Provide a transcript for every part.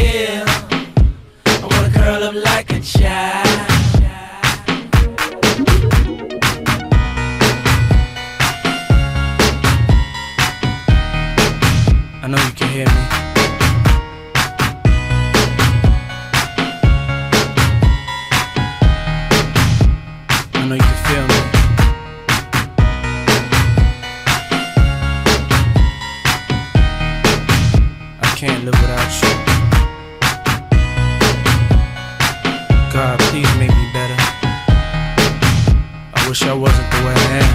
feel. I wanna curl up like a child. I know you can hear me. I know you can feel me. I can't live without you. God, please make me better. I wish I wasn't the way I am.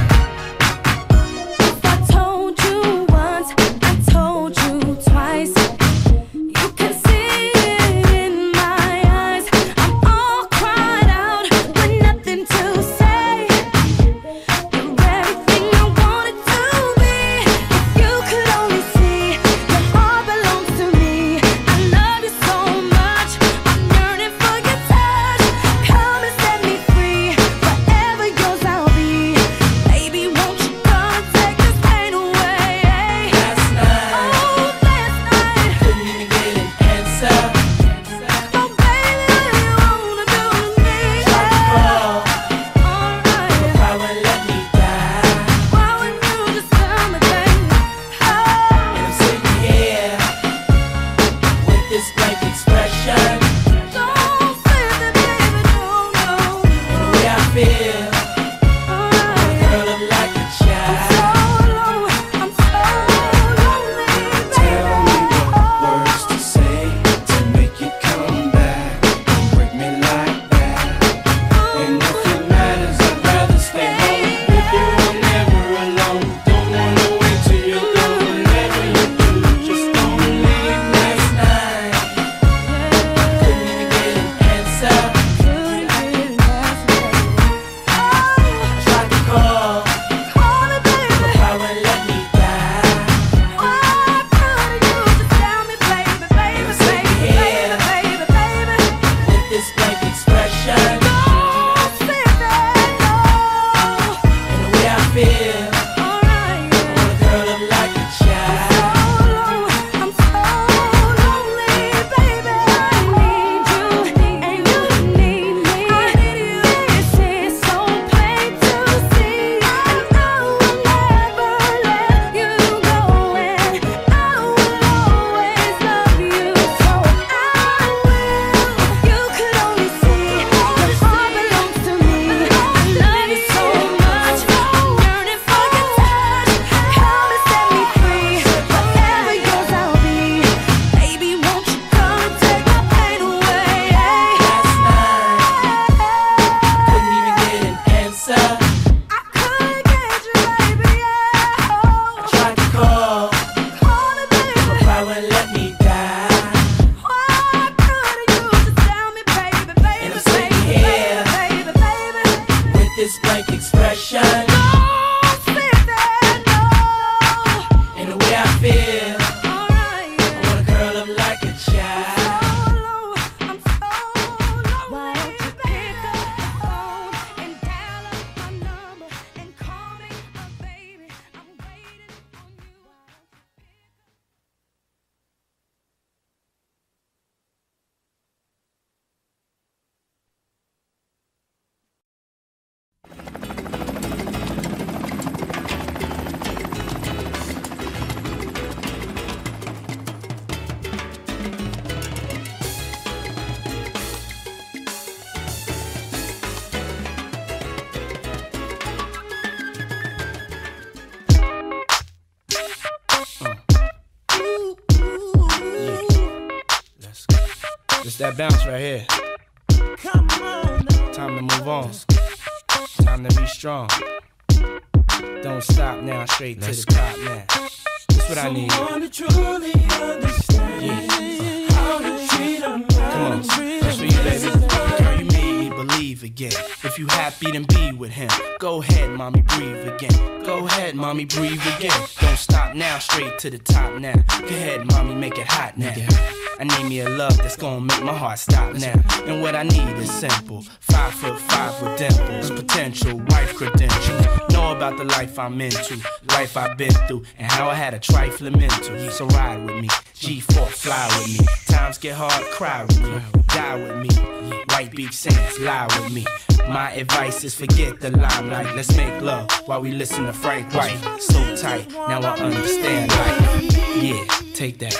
That bounce right here. Come on, time to move on. Time to be strong. Don't stop now, straight to the top now. That's what I need. Come on, that's for you, baby. Girl, you made me believe again. If If you happy, then be with him. Go ahead, mommy, breathe again. Go ahead, mommy, breathe again. Don't stop now, straight to the top now. Go ahead, mommy, make it hot now. I need me a love that's gonna make my heart stop now. And what I need is simple. 5'5" with dimples, potential wife credentials. Know about the life I'm into, life I've been through, and how I had a trifling mental. So ride with me, G4, fly with me. Times get hard, cry with me, die with me. White Beach Saints, lie with me. My advice is forget the limelight. Let's make love while we listen to Frank White. So tight, now I understand life. Yeah, take that.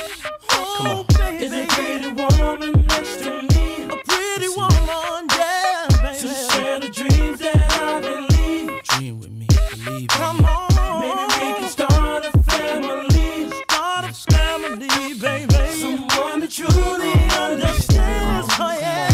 Come on. Is it pretty woman next to me? A pretty woman, yeah, baby. To share the dreams that I believe. Dream with me, believe me. Come on. Maybe we can start a family. Start a family, baby. Someone that truly understands. Oh, yeah.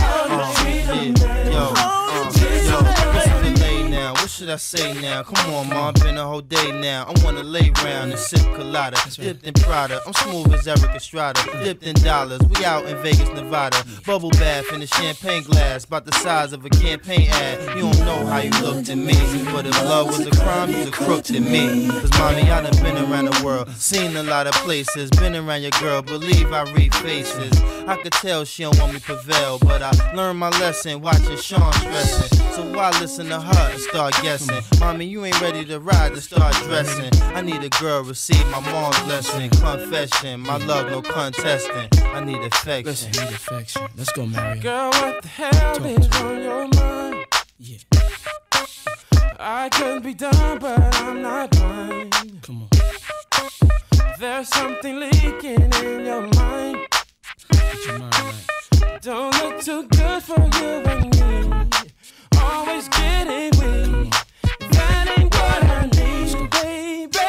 What should I say now? Come on, ma, been a whole day now. I wanna lay round and sip colada, dipped in Prada. I'm smooth as Eric Estrada, dipped in dollars. We out in Vegas, Nevada, bubble bath in a champagne glass, about the size of a campaign ad. You don't know how you look to me, but if love was a crime, you's a crook to me. Cause mommy, I done been around the world, seen a lot of places, been around your girl, believe I read faces. I could tell she don't want me prevail, but I learned my lesson watching Sean stressing. So why listen to her and start getting? Mommy, you ain't ready to ride to start dressing. I need a girl, receive my mom's blessing. Confession, my love, no contesting. I need affection. Listen, I need affection. Let's go, Mary. Girl, what the hell is on your mind? Yeah. I could be done, but I'm not blind. Come on. There's something leaking in your mind. Get your mind right. Don't look too good for you and me. Always getting weak. That ain't what I need, baby.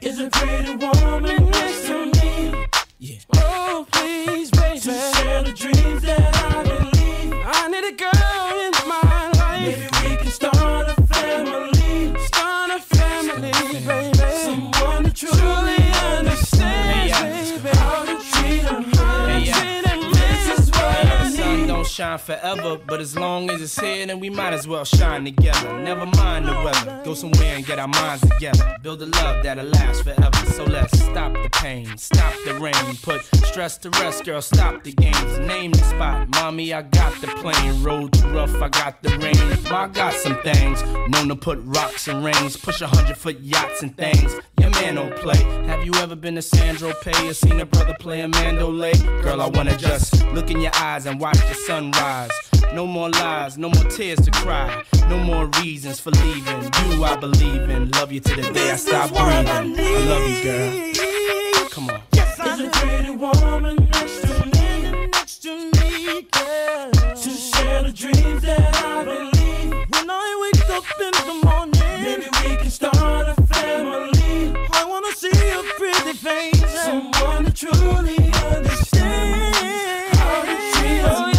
Is a pretty woman next to me? Yeah. Oh, please, baby. To share the dreams that I believe. I need a girl in my life. Maybe we can start a family. Start a family, baby. Someone that truly understands, baby. How to treat them, how to treat them. This is what I need. Sun don't shine forever, but as long as it's here, then we might as well shine together. Never mind the weather, go somewhere and get our minds together. Build a love that'll last forever. So let's stop the pain, stop the rain, put stress to rest, girl, stop the games. Name the spot, mommy, I got the plane. Road too rough, I got the rain. I got some things, known to put rocks and rings. Push 100-foot yachts and things. Your man don't play. Have you ever been to Saint-Tropez or seen a brother play a mandolay? Girl, I wanna just look in your eyes and watch the sunrise. No more lies, no more tears to cry, no more reasons for leaving. You, I believe in. Love you to the day I stop breathing. I love you, girl. Come on. Yes, I need a pretty woman next to me, girl, to share the dreams that I believe. When I wake up in the morning, maybe we can start a family. I wanna see a pretty face, someone that truly understands how to treat us.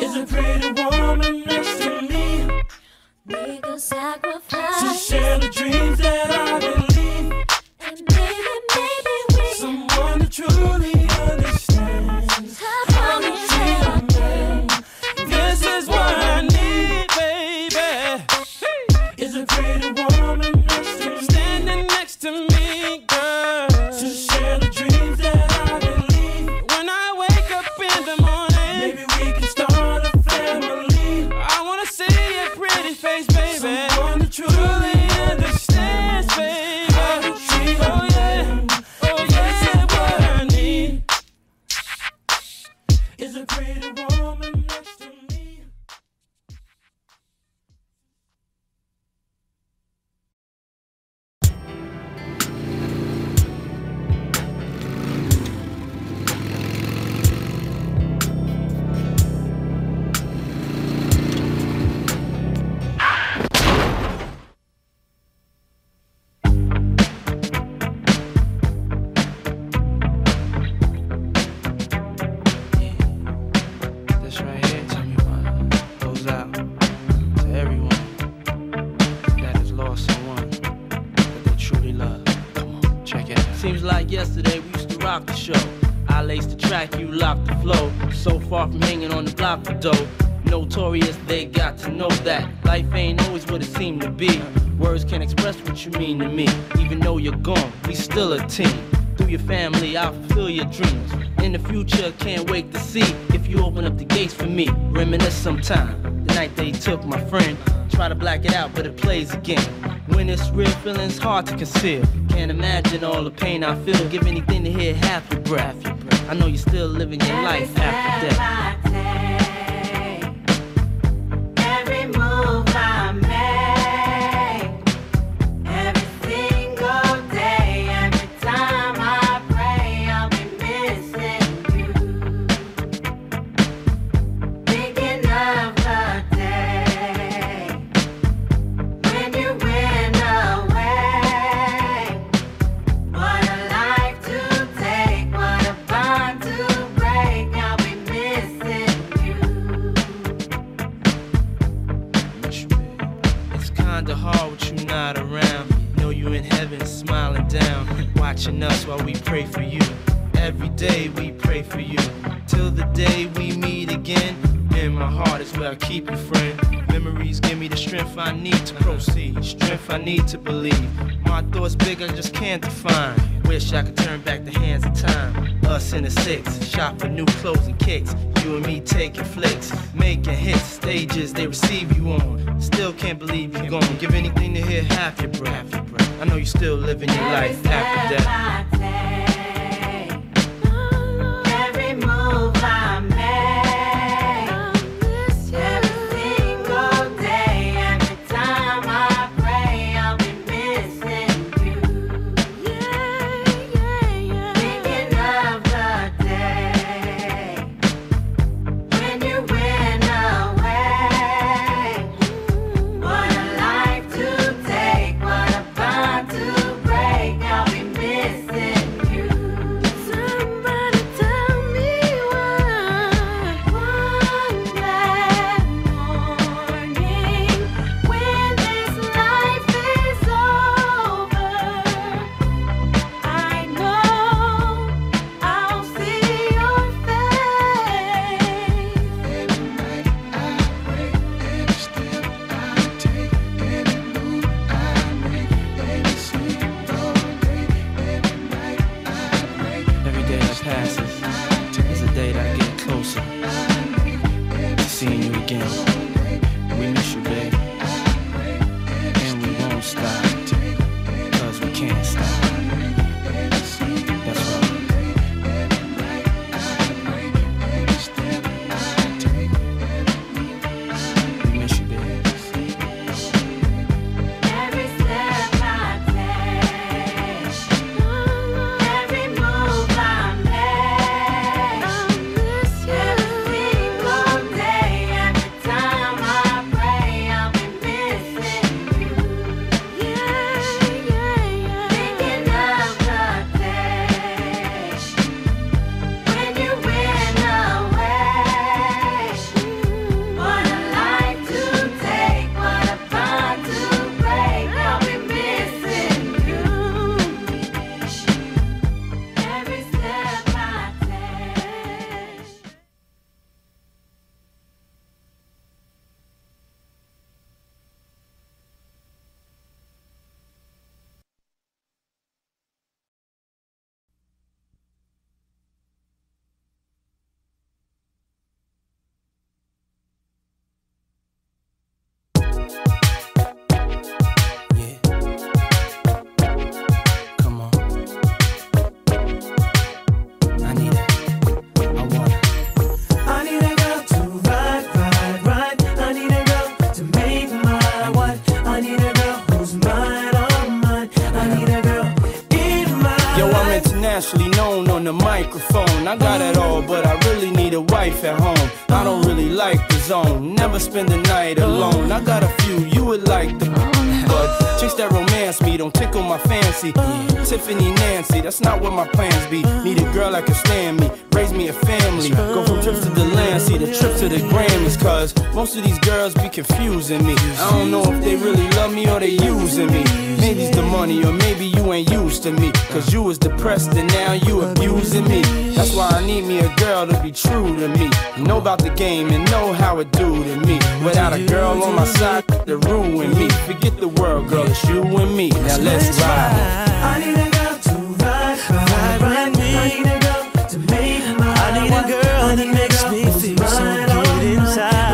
Is a pretty woman next to me? Make a sacrifice to share the dreams that I believe. And maybe, maybe we someone that truly understands how to treat a man. This is what I need, baby. Is a pretty woman next to me? Standing next to me, girl, to share the dreams that I believe. When I wake up in the morning, maybe we can start a family. I wanna see a pretty face, baby. Someone that truly understands, baby. How to treat them. Oh yeah, oh yeah, that's what I need. Is a pretty woman next to me. Seems like yesterday we used to rock the show. I lace the track, you lock the flow. So far from hanging on the block for dough. Notorious, they got to know that life ain't always what it seemed to be. Words can't express what you mean to me. Even though you're gone, we still a team. Through your family, I'll fulfill your dreams. In the future, can't wait to see if you open up the gates for me. Reminisce sometime, the night they took my friend. Try to black it out, but it plays again. When it's real, feeling's hard to conceal. Can't imagine all the pain I feel. Give anything to hear half your breath. I know you're still living your life after death. Us while we pray for you. Every day we pray for you. Till the day we meet again. In my heart is where I keep you, friend. Memories give me the strength I need to proceed. Strength I need to believe. My thoughts big, I just can't define. Wish I could turn back the hands of time. Us in the six, shop for new clothes and kicks. You and me taking flicks, making hits. Stages they receive you on. Still can't believe you're gone. Give anything to hear half your breath. I know you're still living your life after death. I got it all, but I really need a wife at home. I don't really like the zone, never spend the night alone. I got a few you would like the but chicks that romance me don't tickle my fancy. Tiffany Nancy, that's not what my plans be. Need a girl that can stand me, raise me a family. Go from trips to the land, see the trips to the Grammys. Cause most of these girls be confusing me. I don't know if they really love me or they using me. Maybe ladies the money, or maybe you ain't used to me, cause you was depressed and now you abusing me. That's why I need me a girl to be true to me, know about the game and know how it do to me. Without a girl on my side to ruin me, forget the world, girl, it's you and me. Now let's ride. I need a girl to ride me. I need a girl to make my life. I need a girl that makes me feel so good inside.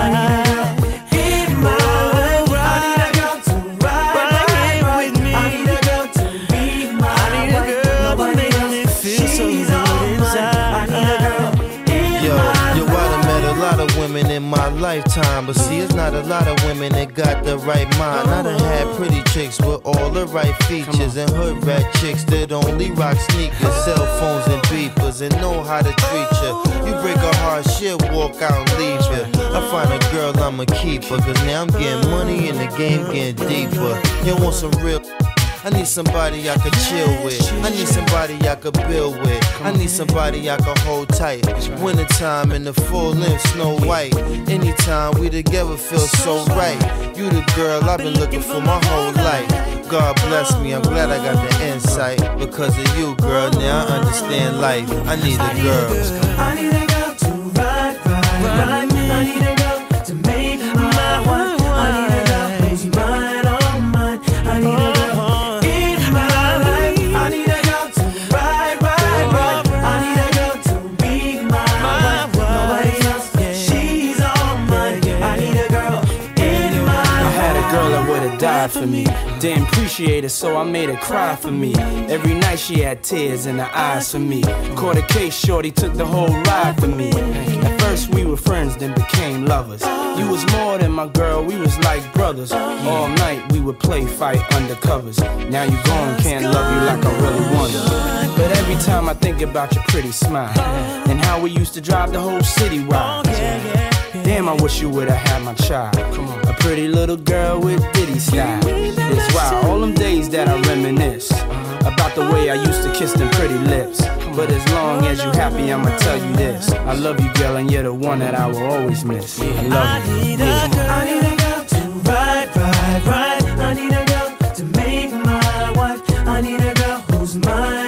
In my lifetime, but see, it's not a lot of women that got the right mind. I done had pretty chicks with all the right features, and hood rat chicks that only rock sneakers, cell phones and beepers, and know how to treat ya. You break a heart, shit, walk out and leave ya. I find a girl, I'ma keep her, cause now I'm getting money and the game getting deeper. You want some real? I need somebody I could chill with. I need somebody I could build with. I need somebody I could hold tight. Wintertime in the full length Snow White. Anytime we together feel so right. You the girl I've been looking for my whole life. God bless me, I'm glad I got the insight. Because of you, girl, now I understand life. I need a girl. I need a girl to ride me. I need a girl to make my life. I need a girl who's mine, all mine. I need a girl. Died for me, didn't appreciate it, so I made her cry for me. Every night she had tears in her eyes for me. Caught a case, shorty took the whole ride for me. At first we were friends, then became lovers. You was more than my girl, we was like brothers. All night we would play, fight undercovers. Now you gone, can't love you like I really wanted. But every time I think about your pretty smile and how we used to drive the whole city wild. Damn, I wish you would've had my child. Come on. A pretty little girl with Diddy style. That's why all them days that I reminisce about the way I used to kiss them pretty lips. But as long as you happy, I'ma tell you this: I love you, girl, and you're the one that I will always miss. I love you. I need a girl to ride. I need a girl to make my wife. I need a girl who's mine.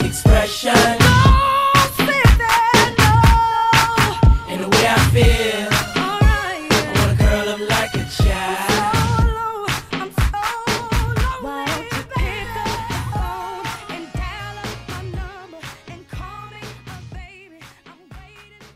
like expression. Oh, baby, no. And the way I feel, right, yeah. I wanna curl up like a child. I'm so lonely, pick up the phone and dial up my number and call me my baby. I'm waiting on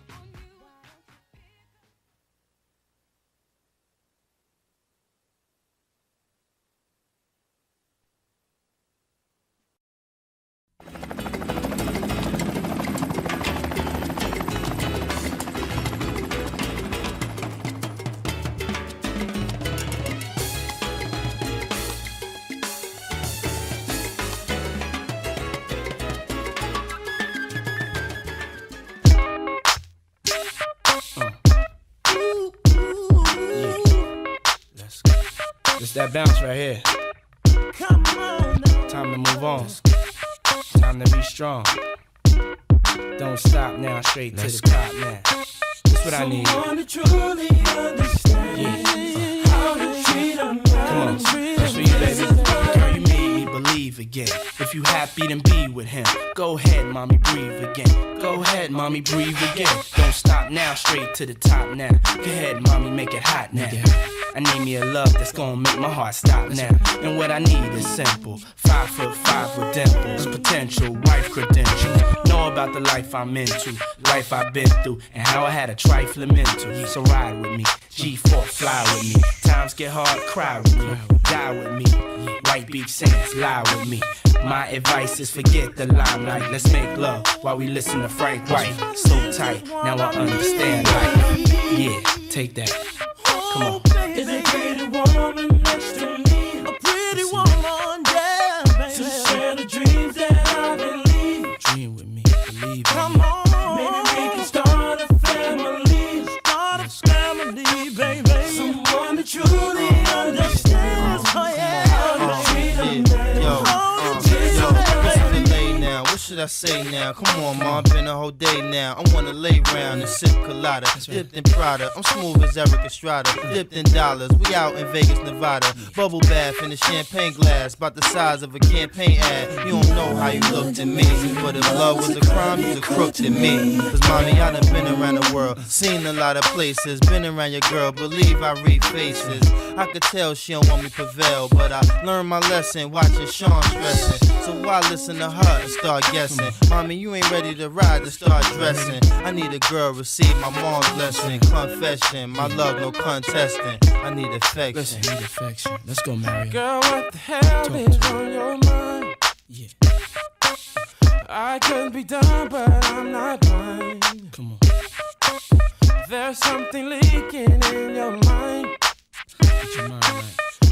that bounce right here. Come on, time to move on. Time to be strong. Don't stop now, straight to the top now. That's what I need. Someone to truly understand how to treat a man. Come on, that's for you, baby. Girl, you made me believe again. If you happy, then be with him. Go ahead, mommy, breathe again. Go ahead, mommy, breathe again. Don't stop now, straight to the top now. Go ahead, mommy, make it hot now. I need me a love that's gonna make my heart stop now. And what I need is simple. 5'5" with dimples, potential wife credentials. Know about the life I'm into, life I've been through, and how I had a trifling mental. So ride with me, G4 fly with me. Times get hard, cry with me, die with me. White Beach Saints lie with me. My advice is forget the limelight. Let's make love while we listen to Frank White. So tight, now I understand life. Yeah, take that. Come on. Is a pretty woman next to me? A pretty woman, yeah, baby. To share the dreams that I believe. Dream with me, believe. Come on, maybe we can start a family. Start a family, baby. Someone that truly understands. Oh yeah, should I say now? Come on, ma, been a whole day now. I wanna lay round and sip colada, dipped in Prada. I'm smooth as Eric Estrada, dipped in dollars. We out in Vegas, Nevada. Bubble bath in a champagne glass, about the size of a campaign ad. You don't know how you look to me, but if love was a crime, you's a crook to me. Cause mommy, I done been around the world, seen a lot of places, been around your girl. Believe I read faces. I could tell she don't want me prevail, but I learned my lesson watching Sean stressing. So why listen to her and start getting? Mommy, you ain't ready to ride to start dressing. I need a girl, receive my mom's blessing. Confession, my love, no contesting. I need affection. Listen, I need affection. Let's go, Mary. Girl, what the hell is on your mind? Yeah. I could be done, but I'm not blind. Come on. There's something leaking in your mind. Get your mind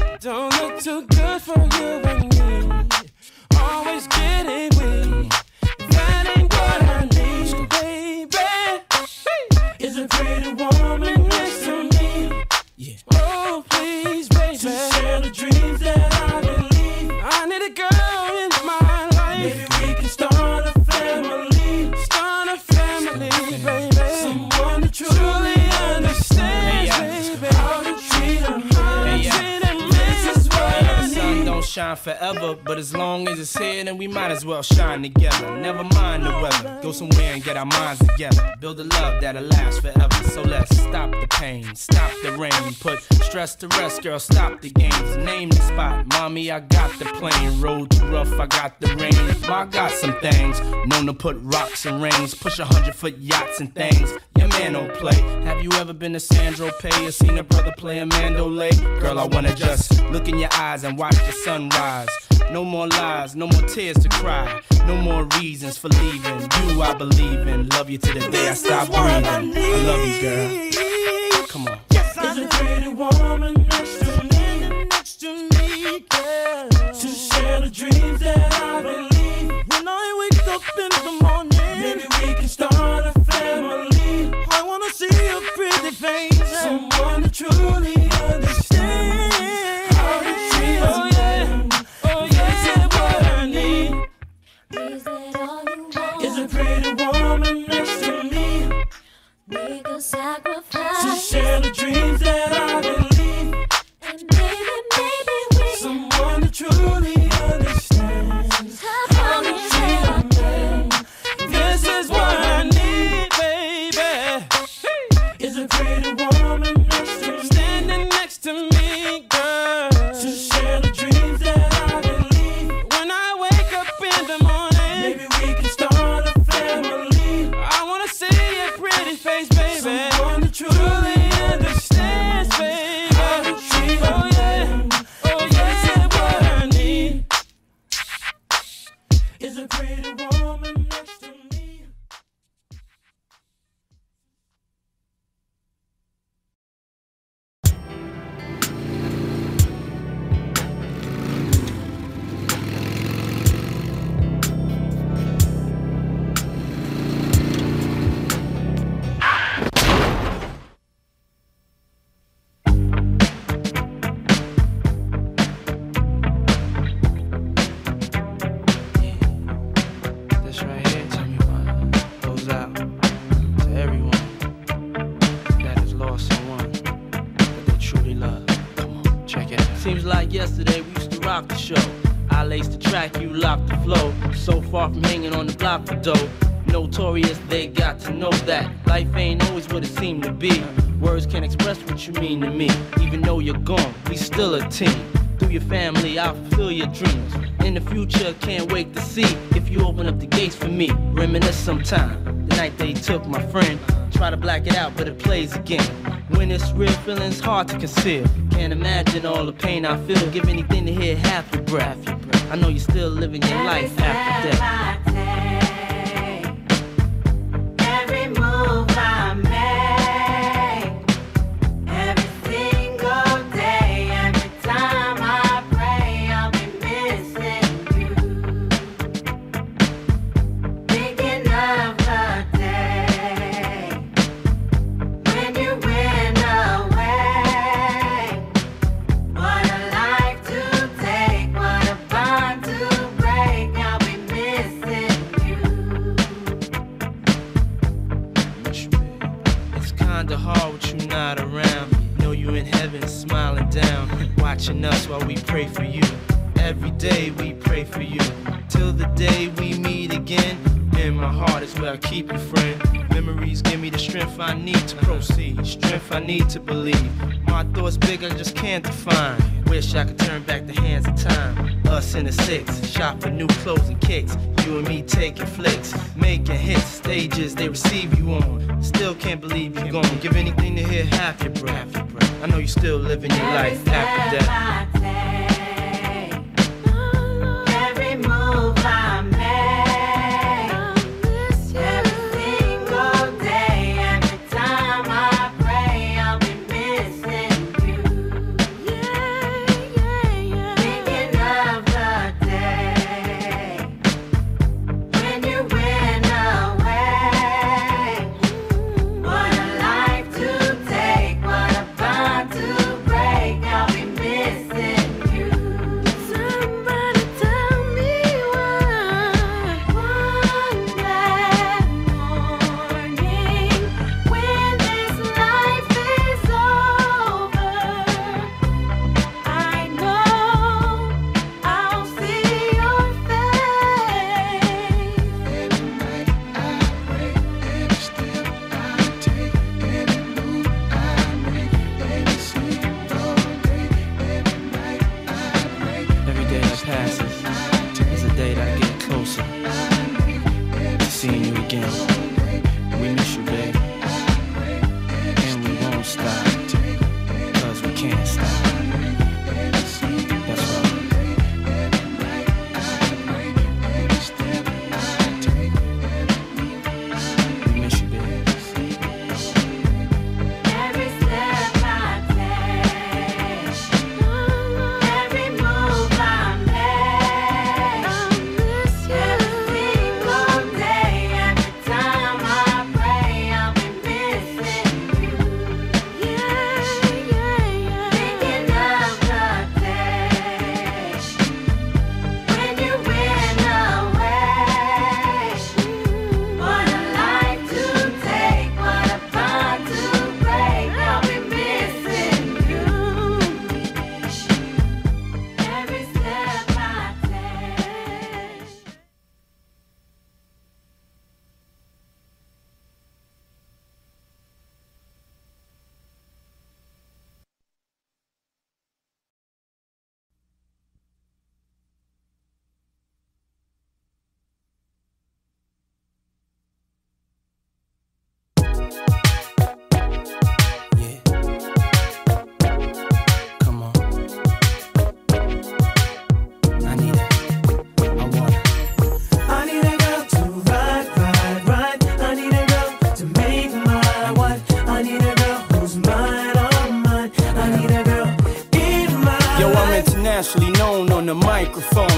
right. Don't look too good for you and me. Always getting weak. That ain't what I need, baby. Is a pretty woman next to me? Yeah. Oh, please, baby. To share the dreams that I believe. I need a girl in my life. Maybe we can start a family. Start a family, baby. Someone that truly understands, baby. How to treat them. Shine forever, but as long as it's here, then we might as well shine together. Never mind the weather, go somewhere and get our minds together. Build a love that'll last forever. So let's stop the pain, stop the rain, put stress to rest, girl. Stop the games, name the spot, mommy. I got the plane, road too rough, I got the rain. Well, I got some things, known to put rocks and rings, push 100-foot yachts and things. Your man don't play. Have you ever been to Saint-Tropez or seen a brother play a mandolay? Girl, I wanna just look in your eyes and watch the sun. Sunrise. No more lies, no more tears to cry, no more reasons for leaving. You I believe in, love you to the day I stop breathing. I love you, girl. Come on. Yes, I need a pretty woman next to me, girl. To share the dreams that I believe. When I wake up in the morning, maybe we can start a family. I wanna see a pretty face, someone that truly understands how to treat us. Is a pretty woman next to me? Make a sacrifice to share the dreams that I believe. And maybe, maybe we. Someone rock the show. I lace the track, you lock the flow. So far from hanging on the block of dough. Notorious, they got to know that life ain't always what it seemed to be. Words can't express what you mean to me. Even though you're gone, we still a team. Through your family, I'll fulfill your dreams. In the future, can't wait to see if you open up the gates for me. Reminisce sometime, the night they took my friend. Try to black it out, but it plays again. When it's real, feeling's hard to conceal. Can't imagine all the pain I feel. Give anything to hear half your breath. I know you're still living your life after death. Watching us while we pray for you. Every day we pray for you. Till the day we meet again. In my heart is where I keep you, friend. Memories give me the strength I need to proceed. Strength I need to believe. My thoughts big, I just can't define. Wish I could turn back the hands of time. Us in the six, shop for new clothes and kicks. You and me taking flicks, making hits. Stages they receive you on. Still can't believe you're gone. Give anything to hear half your breath. I know you still living your life after death.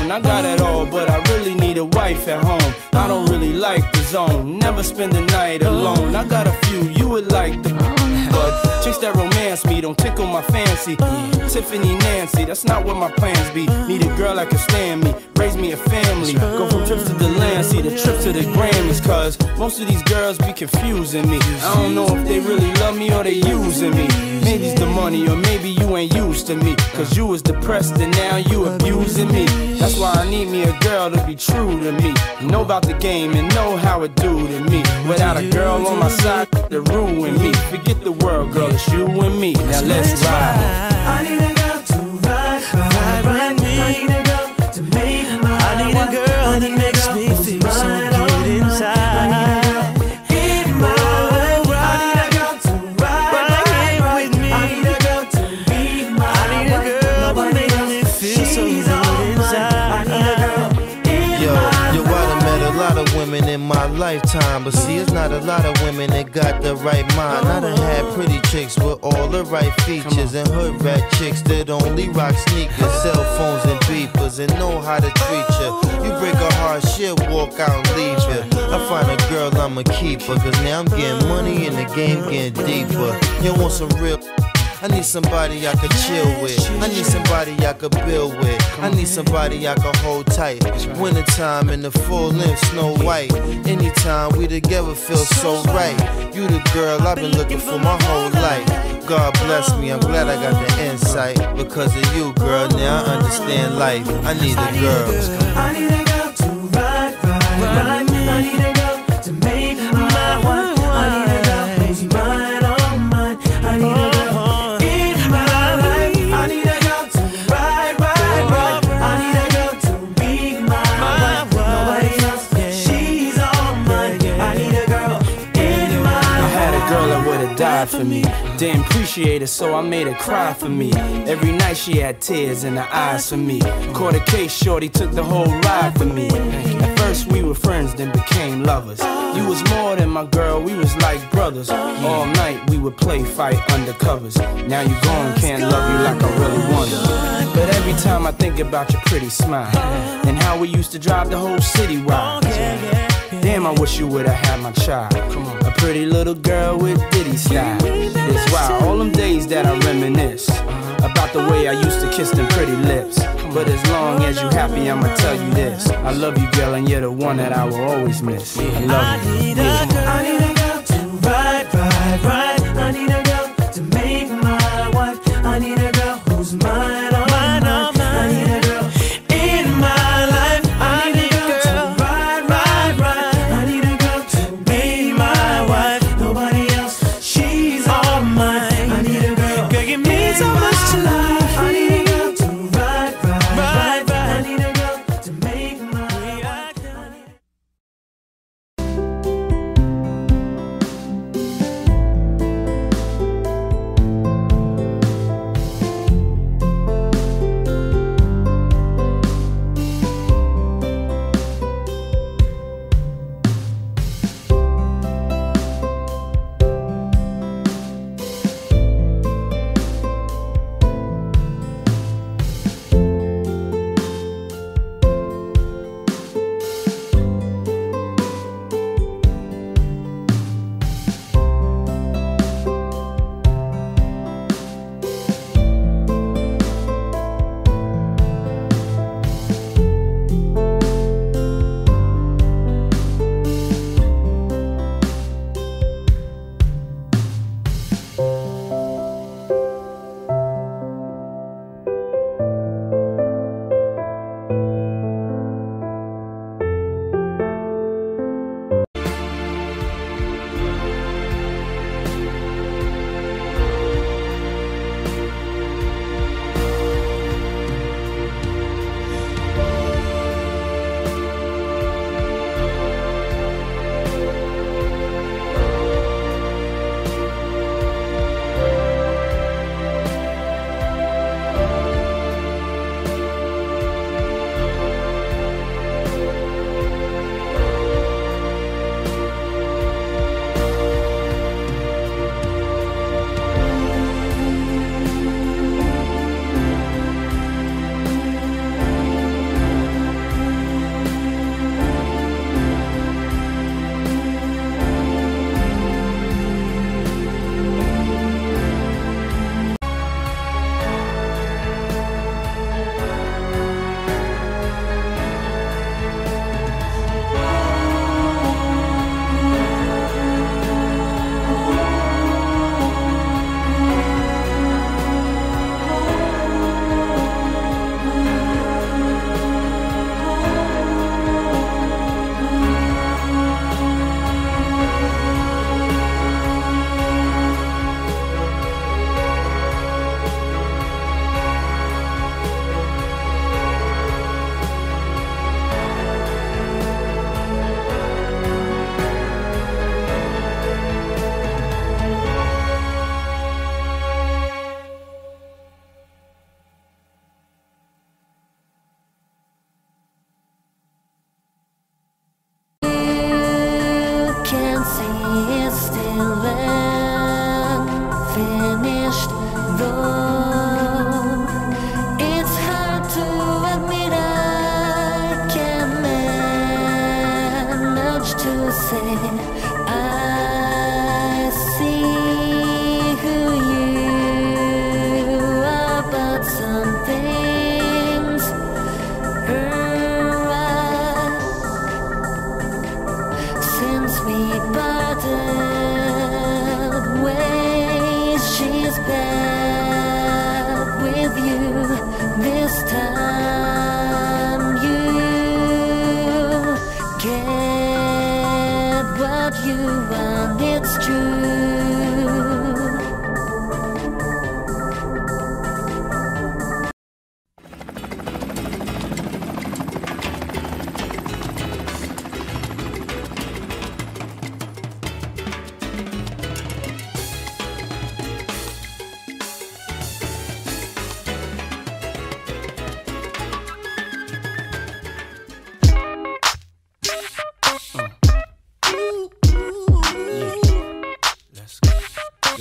I got it all, but I really need a wife at home. I don't really like the zone, never spend the night alone. I got a few you would like to, but chicks that romance me don't tickle my fancy. Tiffany Nancy, that's not what my plans be. Need a girl that can stand me. raise me a family. Go from trips to the land, see the trip to the Grammys, cause most of these girls be confusing me. I don't know if they really love me or they using me. Maybe it's the money, or maybe you ain't used to me, cause you was depressed and now you abusing me. That's why I need me a girl to be true to me, know about the game and know how it do to me. Without a girl on my side to ruin me, forget the world, girl, it's you and me. Now let's ride. I need a girl to ride, ride me. I need a girl to make my life. I need a girl that makes me feel so good inside. In my world, I need a girl to ride with me. I need a girl to be my life. I need a girl that makes me feel so good inside. I need a girl in my world. Yo, I met a lot of women in my lifetime, but see, it's not a lot of women that got the right mind. I done had pretty chicks with all the right features, and hood rat chicks that only rock sneakers, cell phones and beepers, and know how to treat ya. You break a heart, she'll walk out and leave ya. I find a girl, I'ma keep her, cause now I'm getting money and the game getting deeper. You want some real? I need somebody I could chill with. I need somebody I could build with. I need somebody I could hold tight. Wintertime in the full length Snow White. Anytime we together feels so right. You the girl I've been looking for my whole life. God bless me, I'm glad I got the insight. Because of you, girl, now I understand life. I need a girl. I need a girl to ride me. I need a girl to make my one. I need a girl who's mine, all mine. I need a for me, didn't appreciate her, so I made her cry for me. Every night she had tears in her eyes for me. Caught a case, shorty took the whole ride for me. At first we were friends, then became lovers. You was more than my girl, we was like brothers. All night we would play fight undercovers. Now you gone, can't love you like I really wanted. But every time I think about your pretty smile and how we used to drive the whole city wild. Damn, I wish you would've had my child. Come on. A pretty little girl with Diddy style. It's wild, all them days that I reminisce about the way I used to kiss them pretty lips. But as long as you happy, I'ma tell you this, I love you, girl, and you're the one that I will always miss. I love you. I need a girl to ride, ride. I need a girl to make my wife. I need a girl who's mine.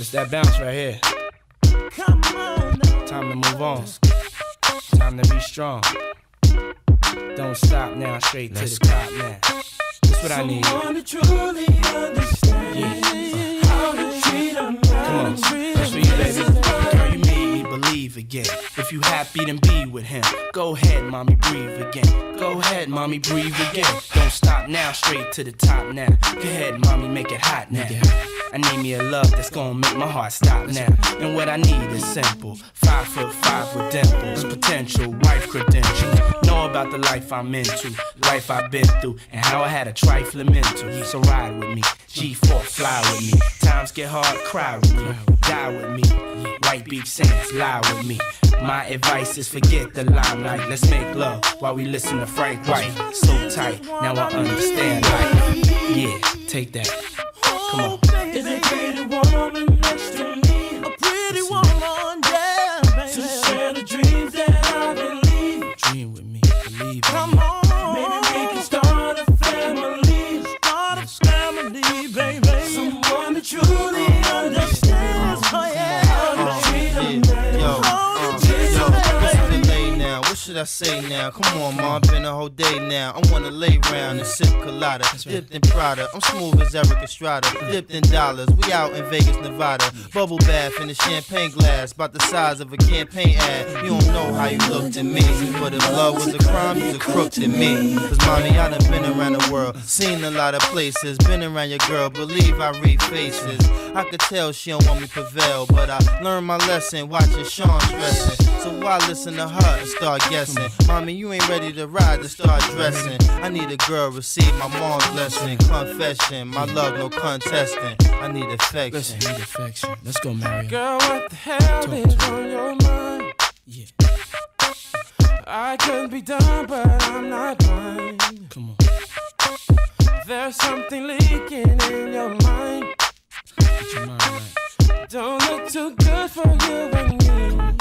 It's that bounce right here. Come on, time to move on. Time to be strong. Don't stop now, straight to the top now. That's what I need. Someone to truly understand how to treat a man. Come on, that's for you, baby. Girl, you made me believe again. If you happy, then be with him. Go ahead, mommy, breathe again. Go ahead, mommy, breathe again. Don't stop now, straight to the top now. Go ahead, mommy, make it hot now. I need me a love that's gonna make my heart stop now. And what I need is simple. 5'5" with dimples, potential wife credential. Know about the life I'm into, life I've been through, and how I had a trifling mental. So ride with me, G4 fly with me. Times get hard, cry with me, die with me. White Beach Saints lie with me. My advice is forget the limelight. Let's make love while we listen to Frank White. So tight, now I understand life. Yeah, take that. Come on. Is it pretty woman next to me? A pretty woman, yeah, baby. To share the dreams that I believe. Dream with me, believe. Come on, maybe we can start a family. Start a family, baby. Someone that truly understands my What should I say now? Come on, mom, been a whole day now. I wanna lay round and sip colada, dipped in Prada. I'm smooth as Eric Estrada, dipped in dollars. We out in Vegas, Nevada. Bubble bath in a champagne glass, about the size of a campaign ad. You don't know how you look to me, but if love was a crime, you's a crook to me. Cause mommy, I done been around the world, seen a lot of places, been around your girl. Believe I read faces. I could tell she don't want me prevail, but I learned my lesson watching Sean stressing. So why listen to her and start getting? Mommy, you ain't ready to ride to start dressing. I need a girl, receive my mom's blessing. Confession, my love, no contesting. I need affection. Listen, I need affection. Let's go, Mary. Girl, what the hell is on your mind? Yeah. I could be dumb, but I'm not blind. Come on. There's something leaking in your mind. Get your mind right. Don't look too good for you and me.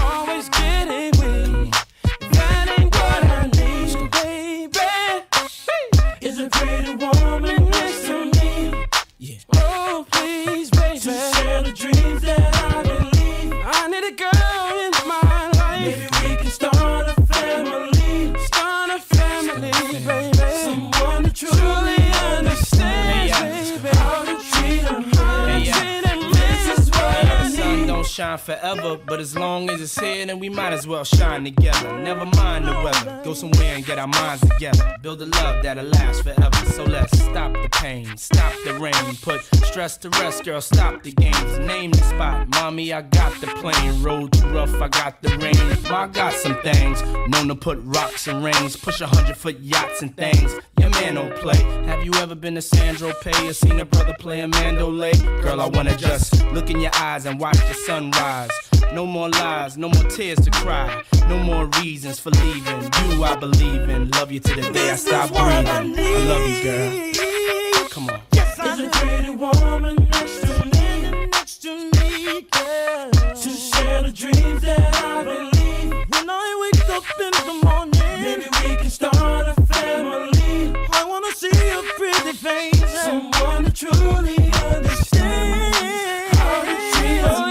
Always getting weak. That ain't what I need, baby. Is a pretty woman next to me. Yeah. Oh, please, baby. To share the dreams that I believe. I need a girl in my life. Maybe we can start a family. Start a family, baby. Someone that truly understands, baby. How to treat them, how to treat them. This is what I need. The sun don't shine forever, but as long as it's here, then we might as well shine together. Never mind the weather, go somewhere and get our minds together. Build a love that'll last forever. So let's stop the pain, stop the rain, put stress to rest, girl, stop the games. Name the spot, mommy, I got the plane. Road too rough, I got the rain. Well, I got some things, known to put rocks and rings. Push 100-foot yachts and things. Your man don't play. Have you ever been to Saint-Tropez or seen a brother play a mandolay? Girl, I wanna just look in your eyes and watch the sunrise. No more lies, no more tears to cry, no more reasons for leaving. You I believe in, love you to the day I stop breathing. I love you, girl. Come on. Yes, there's a pretty woman next to me, girl. To share the dreams that I believe. When I wake up in the morning, maybe we can start a family. I wanna see your pretty face, someone that truly understands how to treat us.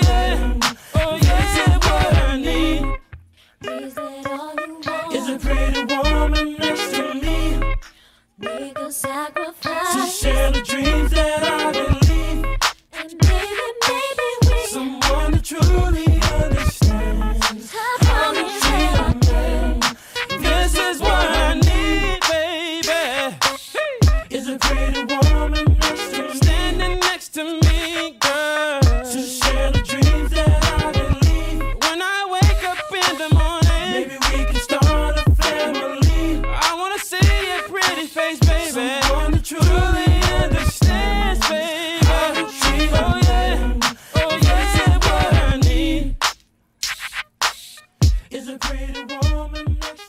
Sacrifice to share the dreams that I believe, and maybe we someone that truly understands how to treat a man. This is what I need, baby. Is a pretty woman next to me, standing next to me, girl, to share the dreams that I believe. When I wake up in the morning, maybe we can start a family. I wanna see your pretty face, baby. Someone that truly understands, baby. Oh yeah, oh yeah, that's what I need. Is a pretty woman next to me.